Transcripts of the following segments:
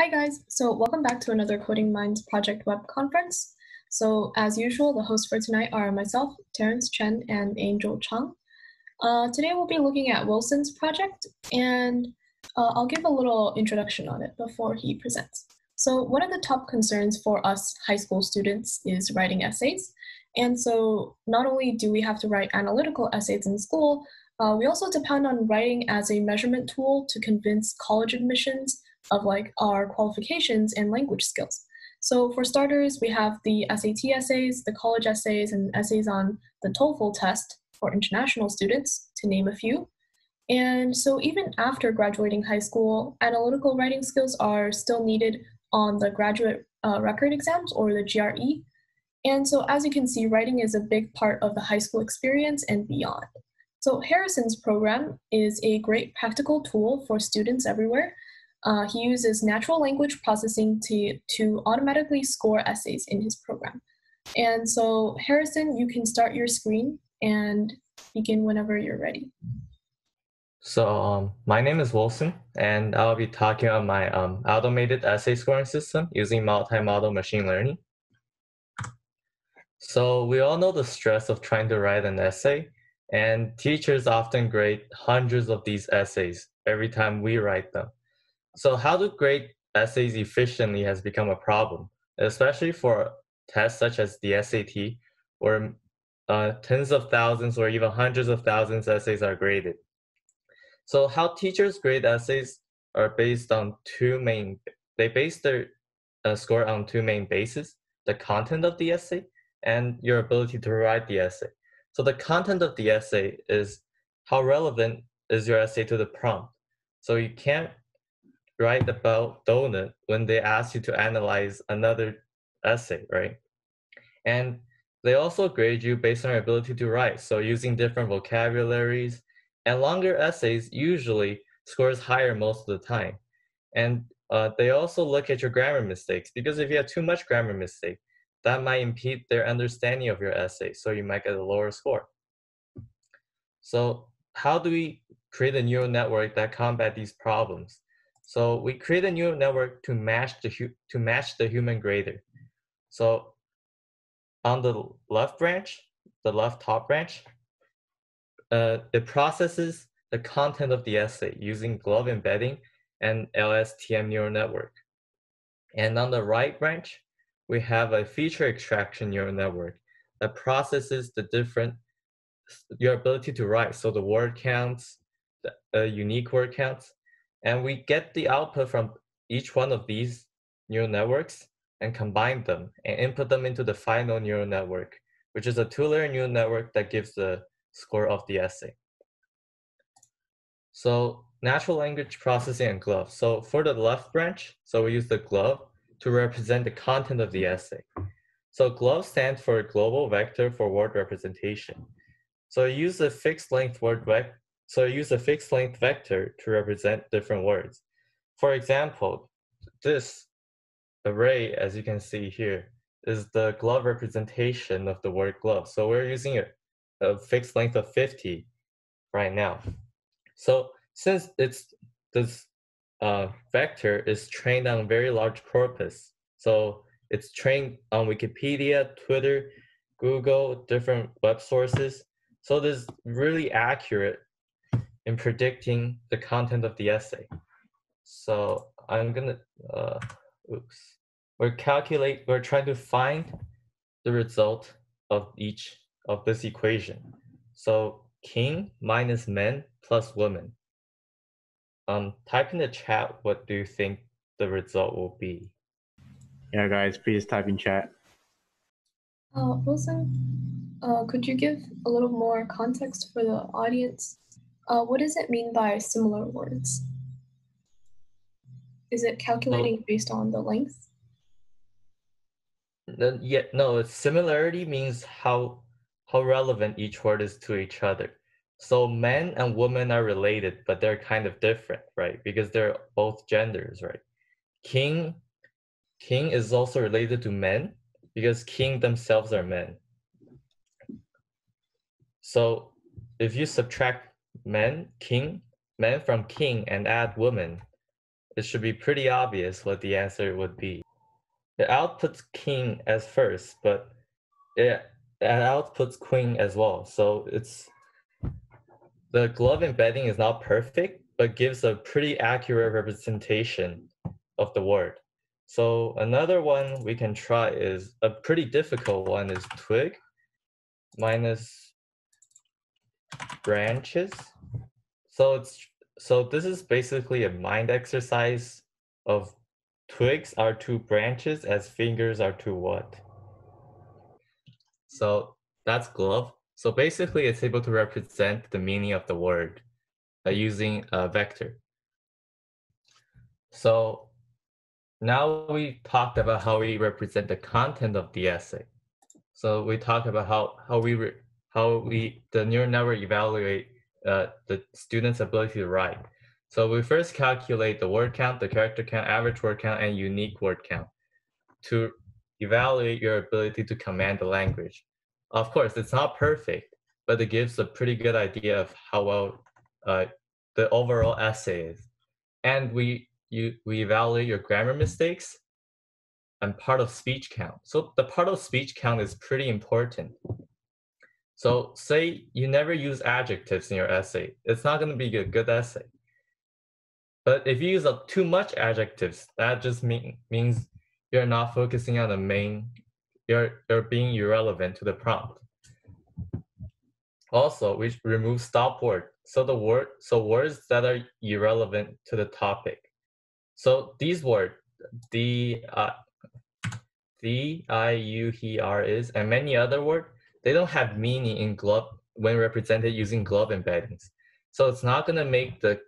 Hi guys, so welcome back to another Coding Minds Project Web Conference. So as usual, the hosts for tonight are myself, Terence Chen, and Angel Chang. Today we'll be looking at Wilson's project, and I'll give a little introduction on it before he presents. So one of the top concerns for us high school students is writing essays. And so not only do we have to write analytical essays in school, we also depend on writing as a measurement tool to convince college admissions of like our qualifications and language skills. So for starters, we have the SAT essays, the college essays, and essays on the TOEFL test for international students, to name a few. And so even after graduating high school, analytical writing skills are still needed on the graduate record exams or the GRE. And so as you can see, writing is a big part of the high school experience and beyond. So Harrison's program is a great practical tool for students everywhere. He uses natural language processing to automatically score essays in his program. And so Harrison, you can start your screen and begin whenever you're ready. So my name is Wilson, and I'll be talking on my automated essay scoring system using multimodal machine learning. So we all know the stress of trying to write an essay, and teachers often grade hundreds of these essays every time we write them. So how to grade essays efficiently has become a problem, especially for tests such as the SAT, where tens of thousands or even hundreds of thousands of essays are graded. So how teachers grade essays are based on they base their score on two main bases: the content of the essay and your ability to write the essay. So the content of the essay is how relevant is your essay to the prompt. So you can't write about donut when they ask you to analyze another essay, right? And they also grade you based on your ability to write, so using different vocabularies, and longer essays usually scores higher most of the time. And they also look at your grammar mistakes, because if you have too much grammar mistake, that might impede their understanding of your essay, so you might get a lower score. So how do we create a neural network that combats these problems? So we create a neural network to match the human grader. So on the left branch, the left top branch, it processes the content of the essay using GLOVE embedding and LSTM neural network. And on the right branch, we have a feature extraction neural network that processes the your ability to write, so the word counts, the unique word counts. And we get the output from each one of these neural networks and combine them and input them into the final neural network, which is a two-layer neural network that gives the score of the essay. So natural language processing and GLOVE. So for the left branch, so we use the GLOVE to represent the content of the essay. So GLOVE stands for Global Vector for Word Representation. So you use a fixed length word vector. So I use a fixed length vector to represent different words. For example, this array, as you can see here, is the glove representation of the word glove. So we're using a fixed length of 50 right now. So since this vector is trained on a very large corpus, so it's trained on Wikipedia, Twitter, Google, different web sources. So this is really accurate in predicting the content of the essay. So I'm gonna, we're trying to find the result of each of this equation. So king minus men plus women. Type in the chat, what do you think the result will be? Yeah guys, please type in chat. Wilson, could you give a little more context for the audience? What does it mean by similar words? Is it calculating based on the length? Yeah, no, similarity means how relevant each word is to each other. So men and women are related, but they're kind of different, right? Because they're both genders, right? King is also related to men because king themselves are men. So if you subtract men from king and add woman, it should be pretty obvious what the answer would be. It outputs king as first, but it outputs queen as well. So it's the glove embedding is not perfect, but gives a pretty accurate representation of the word. So another one we can try is a pretty difficult one is twig minus branches. So this is basically a mind exercise of twigs are two branches as fingers are two what? So that's glove. So basically it's able to represent the meaning of the word using a vector. So now we talked about how we represent the content of the essay. So we talked about how the neural network evaluate the student's ability to write. So we first calculate the word count, the character count, average word count, and unique word count to evaluate your ability to command the language. Of course, it's not perfect, but it gives a pretty good idea of how well the overall essay is. And we evaluate your grammar mistakes and part of speech count. So the part of speech count is pretty important. So say you never use adjectives in your essay. It's not going to be a good essay. But if you use up too much adjectives, that just means you're not focusing on the main, you're being irrelevant to the prompt. Also, we remove stop word. So the word, so words that are irrelevant to the topic. So these words, the, I, you, he, are, is, and many other words, they don't have meaning in glove when represented using glove embeddings. So it's not going to make the,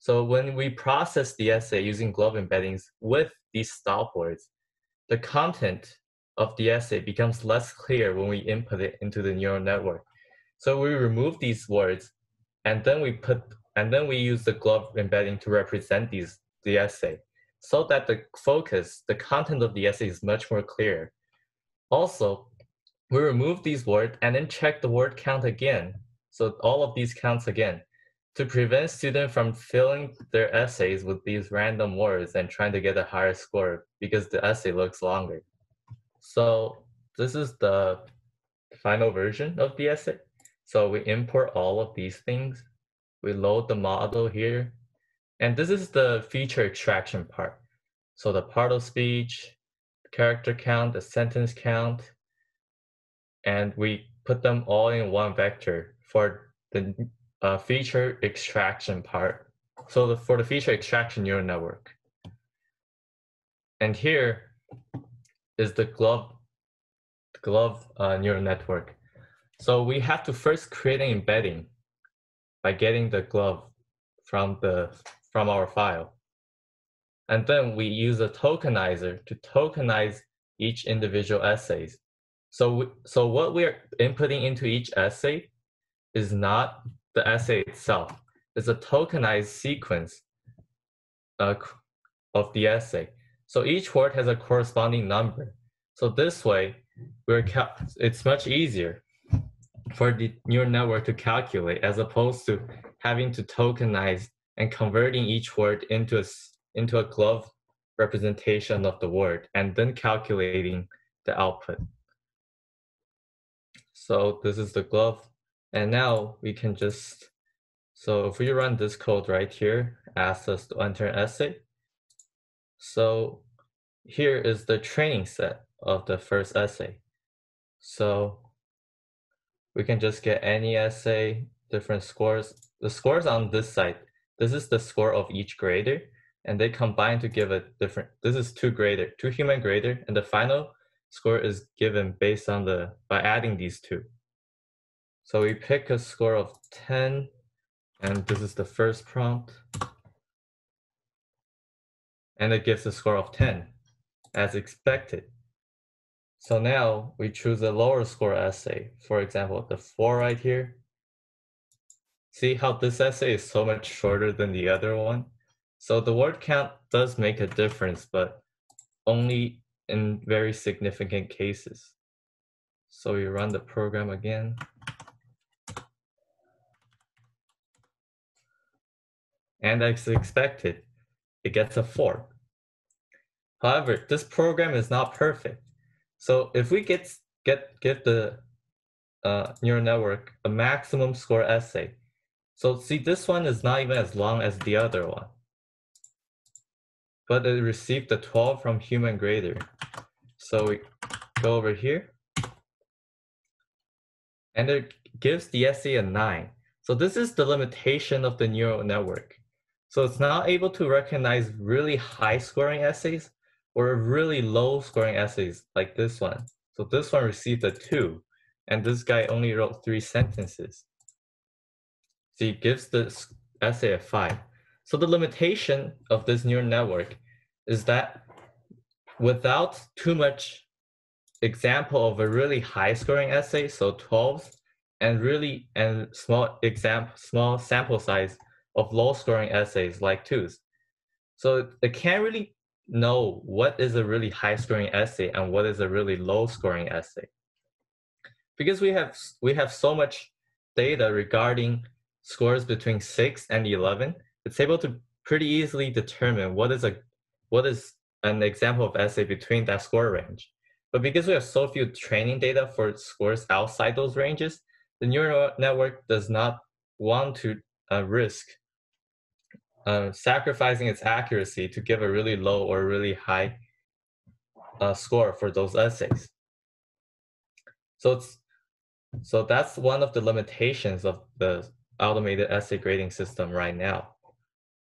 so when we process the essay using glove embeddings with these stop words, the content of the essay becomes less clear when we input it into the neural network. So we remove these words, and then we use the glove embedding to represent these. The essay, so that the focus, the content of the essay is much more clear. Also, we remove these words and then check the word count again. So all of these counts again to prevent students from filling their essays with these random words and trying to get a higher score because the essay looks longer. So this is the final version of the essay. So we import all of these things. We load the model here. And this is the feature extraction part. So the part of speech, character count, the sentence count, and we put them all in one vector for the feature extraction part. So for the feature extraction neural network. And here is the glove neural network. So we have to first create an embedding by getting the glove from our file. And then we use a tokenizer to tokenize each individual essays. So what we are inputting into each essay is not the essay itself. It's a tokenized sequence of the essay. So each word has a corresponding number. So this way, it's much easier for the neural network to calculate as opposed to having to tokenize and converting each word into a glove representation of the word and then calculating the output. So this is the glove. And now we can just, so if we run this code right here, asks us to enter an essay. So here is the training set of the first essay. So we can just get any essay, different scores. The scores on this side, this is the score of each grader, and they combine to give a different, this is two human grader, and the final score is given based on by adding these two. So we pick a score of 10, and this is the first prompt. And it gives a score of 10, as expected. So now we choose a lower score essay, for example, the 4 right here. See how this essay is so much shorter than the other one? So the word count does make a difference, but only in very significant cases. So we run the program again. And as expected, it gets a 4. However, this program is not perfect. So if we give the neural network a maximum score essay, so see, this one is not even as long as the other one, but it received a 12 from human grader. So we go over here, and it gives the essay a 9. So this is the limitation of the neural network. So it's not able to recognize really high scoring essays or really low scoring essays like this one. So this one received a 2, and this guy only wrote 3 sentences. So it gives the essay a 5. So the limitation of this neural network is that without too much example of a really high scoring essay, so 12s, and really small sample size of low scoring essays like 2s. So it can't really know what is a really high scoring essay and what is a really low scoring essay. Because we have so much data regarding scores between 6 and 11, it's able to pretty easily determine what is an example of essay between that score range. But because we have so few training data for scores outside those ranges, the neural network does not want to risk sacrificing its accuracy to give a really low or really high score for those essays. So that's one of the limitations of the automated essay grading system right now.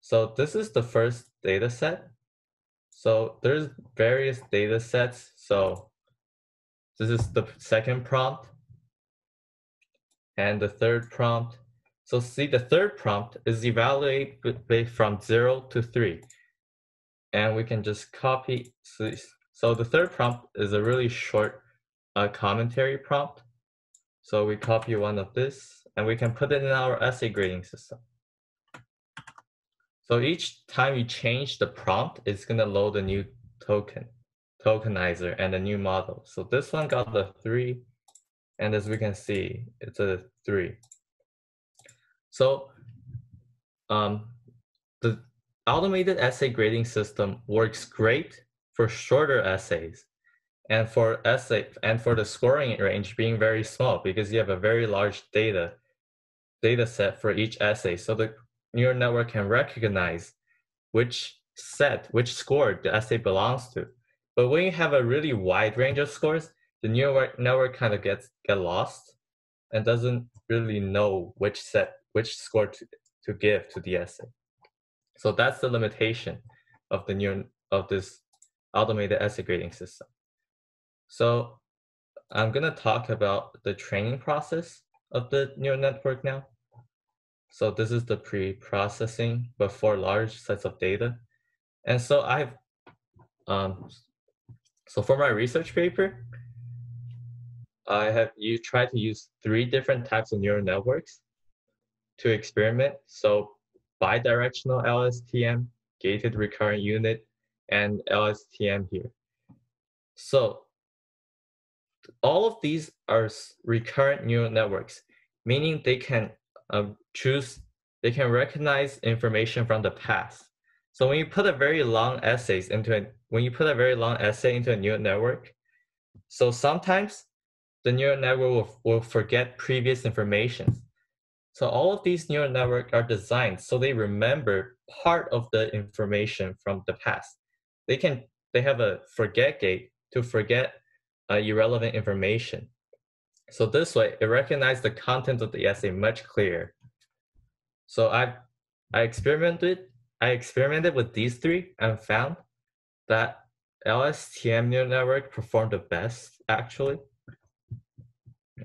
So this is the first data set. So there's various data sets. So this is the second prompt and the third prompt. So see, the third prompt is evaluate from 0 to 3. And we can just copy. So the third prompt is a really short commentary prompt. So we copy one of this, and we can put it in our essay grading system. So each time you change the prompt, it's going to load a new tokenizer and a new model. So this one got the 3, and as we can see, it's a 3. So the automated essay grading system works great for shorter essays and for the scoring range being very small, because you have a very large data set for each essay. So the neural network can recognize which score the essay belongs to. But when you have a really wide range of scores, the neural network kind of gets lost and doesn't really know which score to give to the essay. So that's the limitation of the this automated essay grading system. So I'm gonna talk about the training process of the neural network now. So this is the pre-processing before large sets of data. And so I've, so for my research paper, you try to use 3 different types of neural networks to experiment. So bidirectional LSTM, gated recurrent unit, and LSTM here. So all of these are recurrent neural networks, meaning they can they can recognize information from the past. So when you put a very long essay into a neural network, so sometimes the neural network will forget previous information. So all of these neural networks are designed so they remember part of the information from the past. They have a forget gate to forget irrelevant information. So this way, it recognized the content of the essay much clearer. So I experimented with these 3 and found that LSTM neural network performed the best, actually.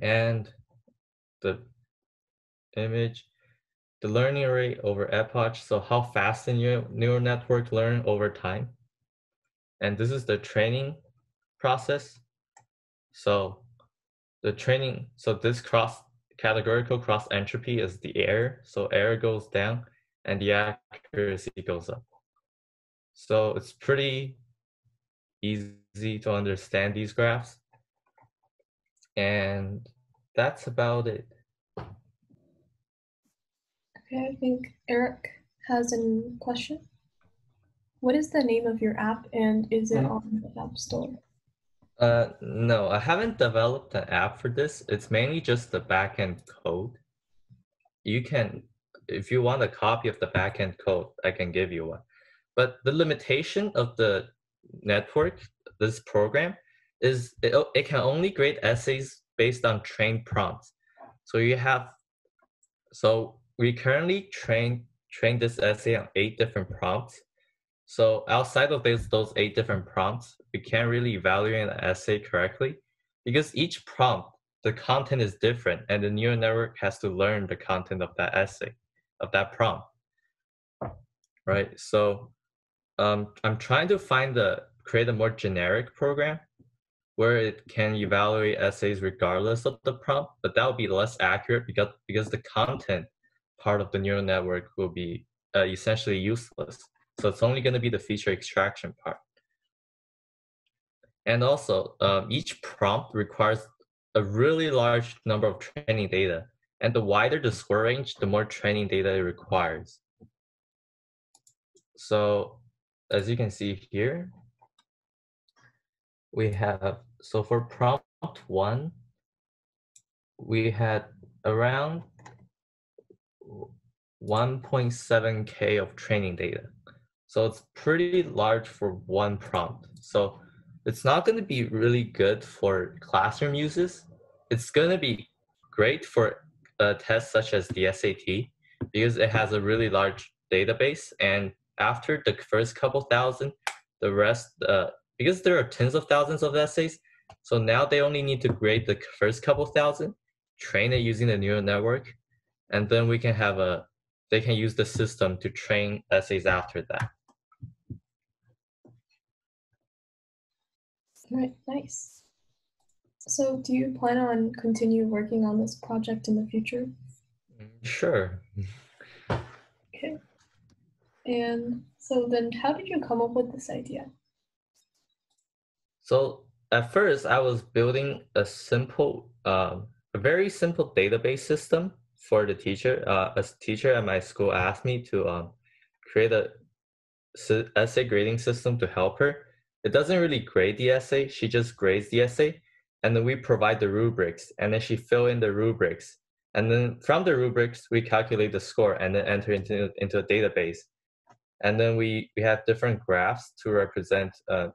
And the image, the learning rate over epoch, so how fast the neural network learn over time. And this is the training process. So the training, so this categorical cross entropy is the error. So error goes down and the accuracy goes up. So it's pretty easy to understand these graphs. And that's about it. Okay, I think Eric has a question. What is the name of your app, and is it on the App Store? No, I haven't developed an app for this. It's mainly just the backend code. You can, if you want a copy of the backend code, I can give you one. But the limitation of the network, this program, is it can only grade essays based on trained prompts. So we currently train this essay on 8 different prompts. So outside of those 8 different prompts, we can't really evaluate an essay correctly because each prompt, the content is different, and the neural network has to learn the content of that essay, of that prompt, right? So I'm trying to create a more generic program where it can evaluate essays regardless of the prompt, but that would be less accurate because the content part of the neural network will be essentially useless. So it's only going to be the feature extraction part. And also, each prompt requires a really large number of training data. And the wider the score range, the more training data it requires. So as you can see here, we have, so for prompt 1, we had around 1.7K of training data. So it's pretty large for one prompt. So it's not going to be really good for classroom uses. It's going to be great for tests such as the SAT because it has a really large database. And after the first couple thousand, the rest, because there are tens of thousands of essays, so now they only need to grade the first couple thousand, train it using the neural network, and then we can have a, they can use the system to train essays after that. Right, nice. So do you plan on continue working on this project in the future? Sure. Okay. And so then how did you come up with this idea? So at first I was building a simple, a very simple database system for the teacher. A teacher at my school asked me to create a essay grading system to help her. It doesn't really grade the essay, she just grades the essay, and then we provide the rubrics, and then she fill in the rubrics. And then from the rubrics, we calculate the score and then enter into a database. And then we have different graphs to represent the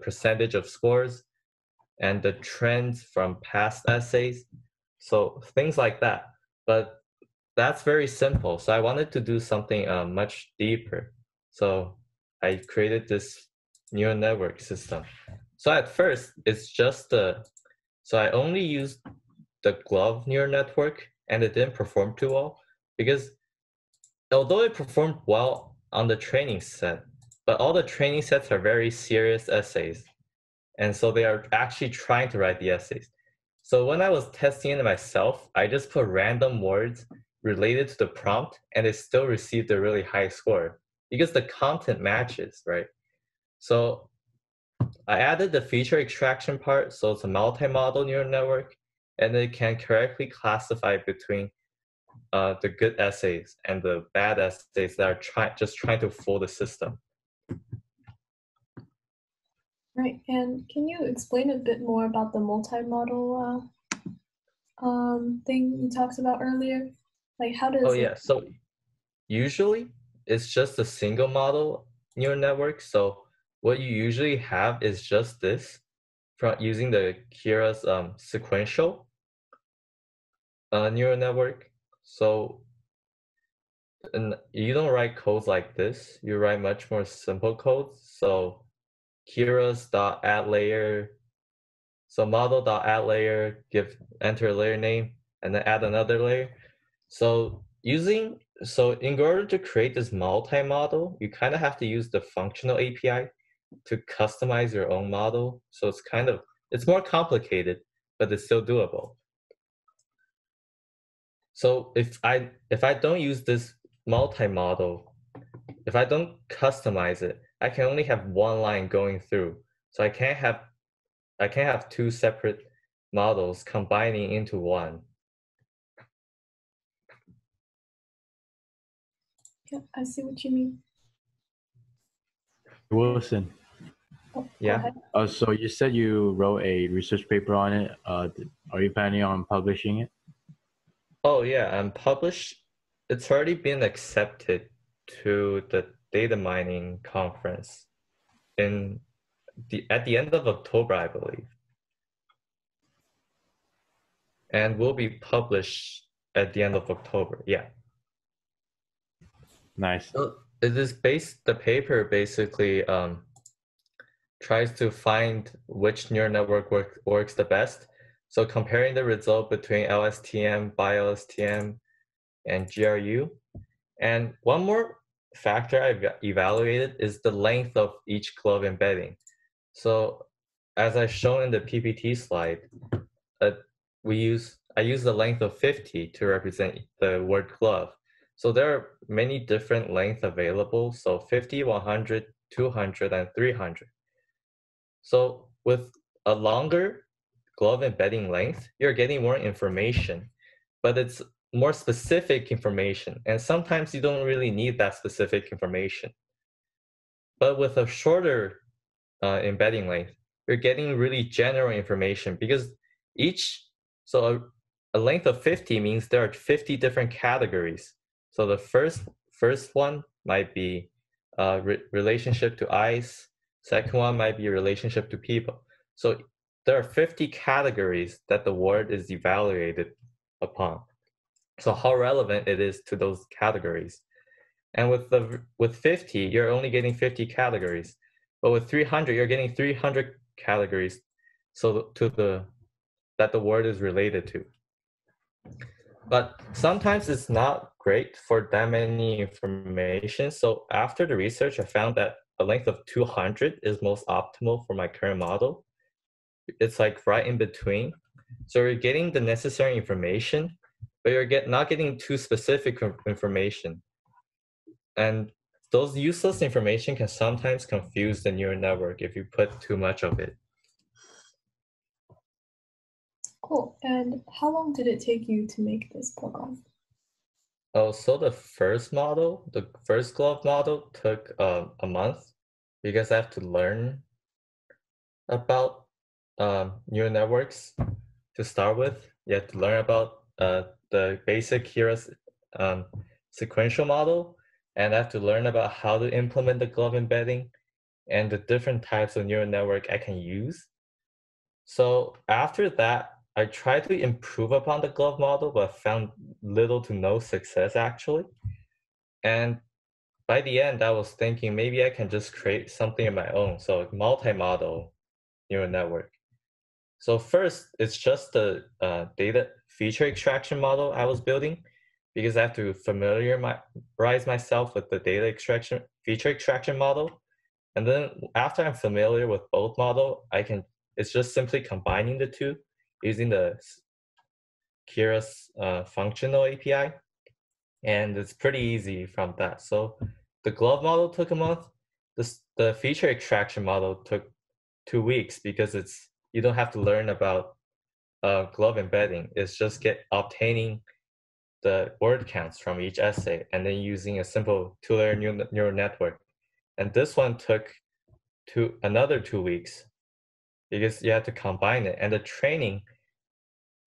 percentage of scores and the trends from past essays. So things like that, but that's very simple. So I wanted to do something much deeper. So I created this neural network system. So at first, it's just so I only used the GLOVE neural network, and it didn't perform too well because although it performed well on the training set, but all the training sets are very serious essays. And so they are actually trying to write the essays. So when I was testing it myself, I just put random words related to the prompt, and it still received a really high score because the content matches, right? So I added the feature extraction part, so it's a multi-modal neural network, and it can correctly classify between the good essays and the bad essays that are just trying to fool the system. Right, and can you explain a bit more about the multi-modal thing you talked about earlier? Like how does it... Oh yeah, so usually it's just a single model neural network, so what you usually have is just this from using the Keras sequential neural network. So and you don't write codes like this. You write much more simple codes. So Keras.addLayer. So model.addLayer, enter a layer name and then add another layer. So in order to create this multi-model, you kind of have to use the functional API to customize your own model. So it's kind of, it's more complicated, but it's still doable. So if I don't use this multi-model, if I don't customize it, I can only have one line going through. So I can't have two separate models combining into one. Yeah, I see what you mean. Wilson. Oh, yeah. So you said you wrote a research paper on it. Are you planning on publishing it? Oh yeah, published. It's already been accepted to the data mining conference in at the end of October, I believe. And will be published at the end of October. Yeah. Nice. So it is the paper basically tries to find which neural network works the best. So comparing the result between LSTM, BiLSTM, and GRU. And one more factor I've evaluated is the length of each GLOVE embedding. So as I shown in the PPT slide, I use the length of 50 to represent the word glove. So there are many different lengths available. So 50, 100, 200, and 300. So with a longer glove embedding length, you're getting more information, but it's more specific information. And sometimes you don't really need that specific information. But with a shorter embedding length, you're getting really general information because a length of 50 means there are 50 different categories. So the first one might be relationship to ice. Second one might be relationship to people. So there are 50 categories that the word is evaluated upon. So how relevant it is to those categories. And with 50, you're only getting 50 categories. But with 300, you're getting 300 categories. So that the word is related to. But sometimes it's not great for that many information. So after the research, I found that a length of 200 is most optimal for my current model. It's like right in between. So you're getting the necessary information, but you're not getting too specific information. And those useless information can sometimes confuse the neural network if you put too much of it. Cool. And how long did it take you to make this program? Oh, so the first model, the first GLOVE model took a month because I have to learn about neural networks to start with. You have to learn about the basic Keras sequential model, and I have to learn about how to implement the GLOVE embedding and the different types of neural network I can use. So after that, I tried to improve upon the GLOVE model, but found little to no success actually. And by the end, I was thinking maybe I can just create something of my own. So multi-model neural network. So first, it's just the data feature extraction model I was building because I have to familiarize myself with the data extraction feature extraction model. And then after I'm familiar with both model, it's just simply combining the two, using the Keras functional API. And it's pretty easy from that. So the GLOVE model took a month. The feature extraction model took 2 weeks because you don't have to learn about GLOVE embedding. It's just obtaining the word counts from each essay and then using a simple two-layer neural network. And this one took another 2 weeks because you have to combine it. And the training,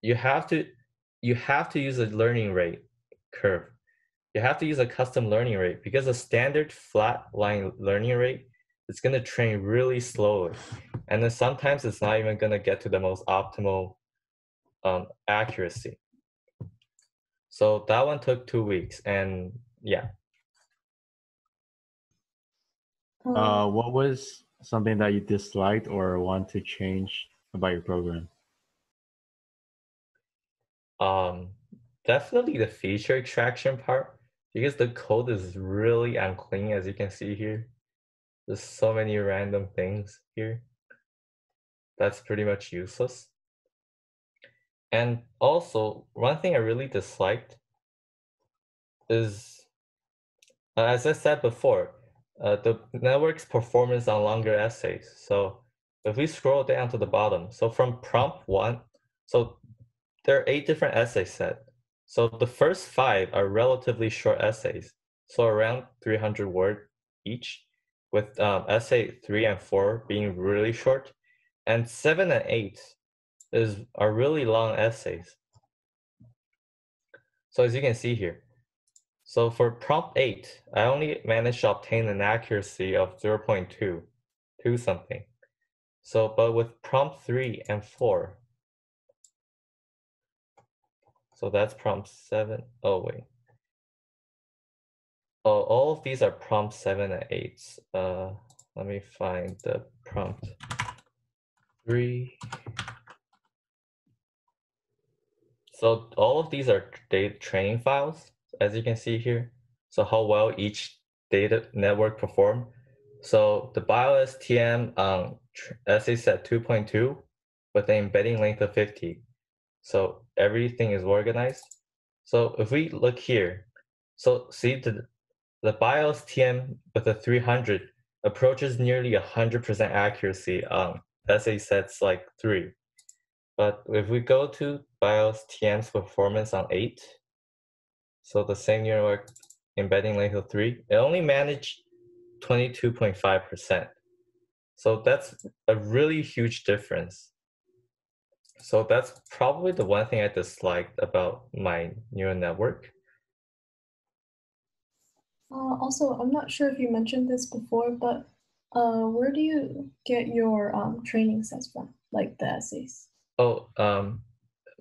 you have to use a learning rate curve. You have to use a custom learning rate because a standard flat line learning rate is going to train really slowly. And then sometimes it's not even going to get to the most optimal accuracy. So that one took 2 weeks. And yeah. What was something that you disliked or want to change about your program? Definitely the feature extraction part, because the code is really unclean, as you can see here. There's so many random things here. That's pretty much useless. And also, one thing I really disliked is, as I said before, the network's performance on longer essays. So if we scroll down to the bottom, so from prompt one, so there are 8 different essay sets. So the first 5 are relatively short essays, so around 300 words each. with essay 3 and 4 being really short, and 7 and 8 are really long essays. So as you can see here, so for prompt 8, I only managed to obtain an accuracy of 0.2, 2 something. So, but with prompt 3 and 4, so that's prompt 7, oh wait. Oh, all of these are prompt 7 and 8. Let me find the prompt 3. So all of these are data training files, as you can see here. So how well each data network performed. So the BiLSTM essay set 2.2 with an embedding length of 50. So everything is organized. So if we look here, so see the BiLSTM with a 300 approaches nearly 100% accuracy on essay sets like 3. But if we go to BiLSTM's performance on 8, so the same network embedding length of 3, it only managed 22.5%. So that's a really huge difference. So that's probably the one thing I disliked about my neural network. Also, I'm not sure if you mentioned this before, but where do you get your training sets from, like the essays? Oh,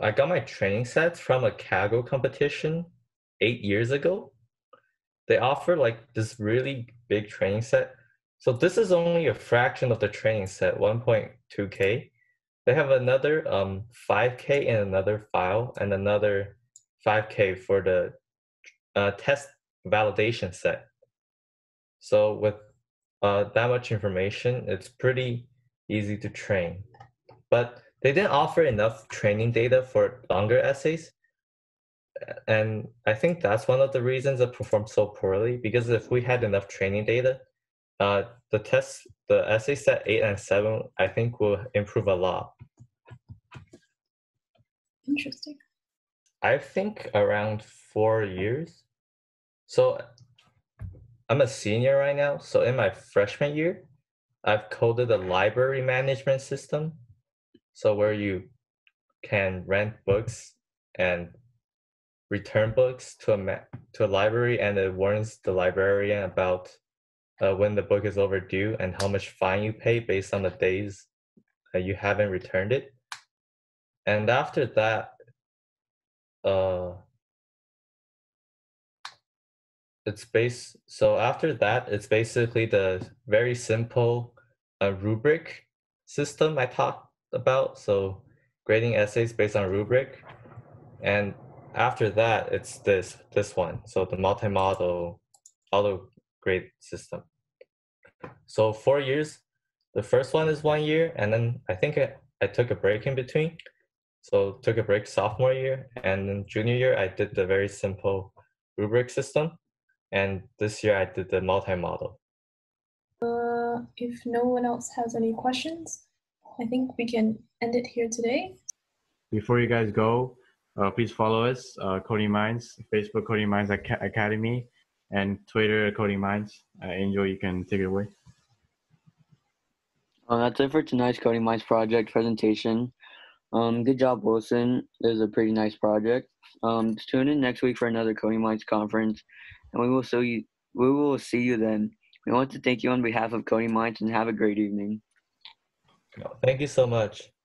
I got my training sets from a Kaggle competition 8 years ago. They offer like this really big training set. So this is only a fraction of the training set, 1.2K. They have another 5K in another file and another 5K for the test validation set. So with that much information, it's pretty easy to train. But they didn't offer enough training data for longer essays. And I think that's one of the reasons it performed so poorly, because if we had enough training data, the essay set 8 and 7, I think will improve a lot. Interesting. I think around 4 years. So I'm a senior right now. So in my freshman year, I've coded a library management system. So where you can rent books and return books to a library, and it warns the librarian about when the book is overdue and how much fine you pay based on the days you haven't returned it. And after that, it's basically the very simple rubric system I taught about, so grading essays based on rubric. And after that, it's this one, so the multi-model auto grade system. So 4 years, the first one is 1 year, and then I think I took a break in between. So took a break sophomore year, and then junior year I did the very simple rubric system, and this year I did the multi-model. If no one else has any questions, I think we can end it here today. Before you guys go, please follow us, Coding Minds, Facebook Coding Minds Academy, and Twitter Coding Minds. Angel, you can take it away. That's it for tonight's Coding Minds project presentation. Good job, Wilson. This is a pretty nice project. Tune in next week for another Coding Minds conference, and we will see you then. We want to thank you on behalf of Coding Minds, and have a great evening. Thank you so much.